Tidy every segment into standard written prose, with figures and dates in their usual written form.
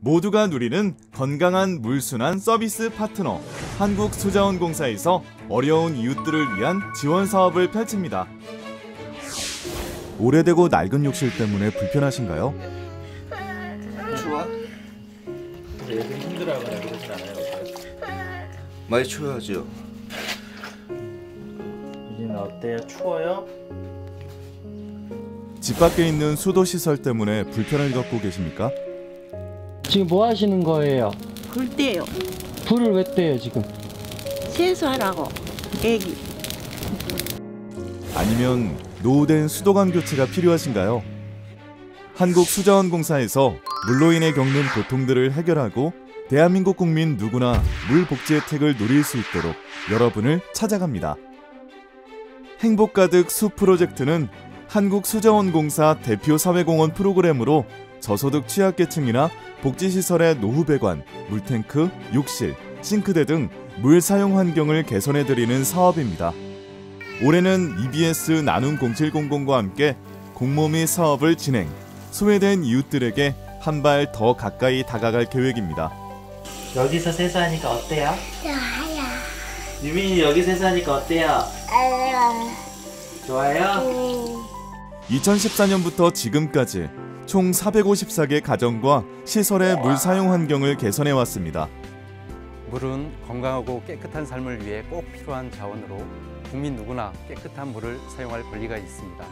모두가 누리는 건강한 물순환 서비스 파트너 한국수자원공사에서 어려운 이웃들을 위한 지원 사업을 펼칩니다. 오래되고 낡은 욕실 때문에 불편하신가요? 추워? 얘들 힘들어하거나 그러진 않아요? 많이 추워하죠. 여기는 어때요? 추워요? 집 밖에 있는 수도시설 때문에 불편을 겪고 계십니까? 지금 뭐 하시는 거예요? 불 떼요. 불을 왜 떼요 지금? 세수하라고, 애기. 아니면 노후된 수도관 교체가 필요하신가요? 한국수자원공사에서 물로 인해 겪는 고통들을 해결하고 대한민국 국민 누구나 물 복지 혜택을 누릴 수 있도록 여러분을 찾아갑니다. 행복 가득 수 프로젝트는 한국수자원공사 대표 사회공헌 프로그램으로 저소득 취약계층이나 복지시설의 노후배관, 물탱크, 욕실, 싱크대 등 물 사용 환경을 개선해드리는 사업입니다. 올해는 EBS 나눔 0700과 함께 공모미 사업을 진행, 소외된 이웃들에게 한 발 더 가까이 다가갈 계획입니다. 여기서 세수하니까 어때요? 좋아요. 유민이 여기 세수하니까 어때요? 좋아요? 2014년부터 지금까지 총 454개 가정과 시설의 물 사용 환경을 개선해왔습니다. 물은 건강하고 깨끗한 삶을 위해 꼭 필요한 자원으로 국민 누구나 깨끗한 물을 사용할 권리가 있습니다.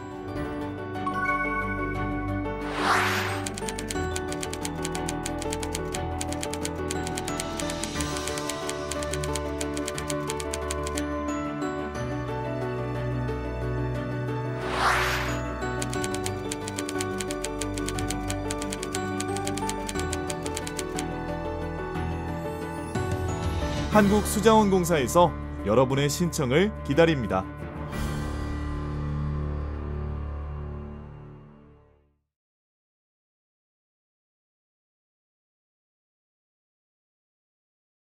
한국수자원공사에서 여러분의 신청을 기다립니다.